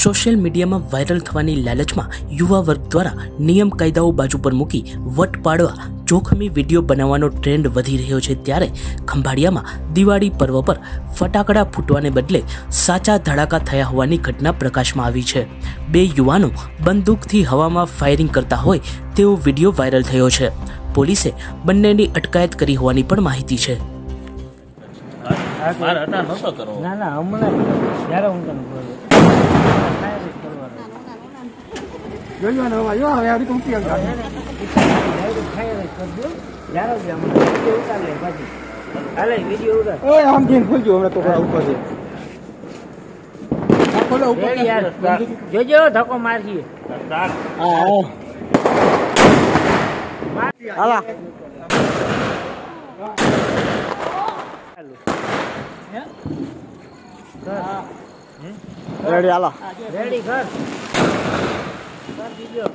Social મીડિયામાં viral થવાની લાલચમાં યુવા વર્ગ દ્વારા નિયમ કાયદાઓ બાજુ પર મૂકી વટ પાડવા જોખમી વિડીયો બનાવવાનો ટ્રેન્ડ વધી રહ્યો છે ત્યારે ખંભાળિયામાં દિવાળી પર્વ પર ફટાકડા ફૂટવાને બદલે સાચા ધડાકા થયા હોવાની ઘટના પ્રકાશમાં આવી છે। બે યુવાનો બંદૂકથી હવામાં ફાયરિંગ કરતા હોય તેવો વિડીયો વાયરલ થયો છે। પોલીસે બંનેની અટકાયત કરી હોવાની પણ માહિતી છે। મારા હતા નતો કરો ના ના હમણાં જ્યારે હું તને બોલું કાઈ કરવાનો જોજો ને ભાઈ હવે આ તું ક્યાં જા ખાય કરજો જ્યારે હમણાં વિડિયો ઉતાર લે બાજી હાલે વિડિયો ઉતાર ઓય આમ કેમ ખોલજો હમણાં તો થોડા ઉપર છે ખોલો ઉપર યાર જોજો ધક્કો મારજી હા હાલા रेडी आला रेडी कर कर दीजिए।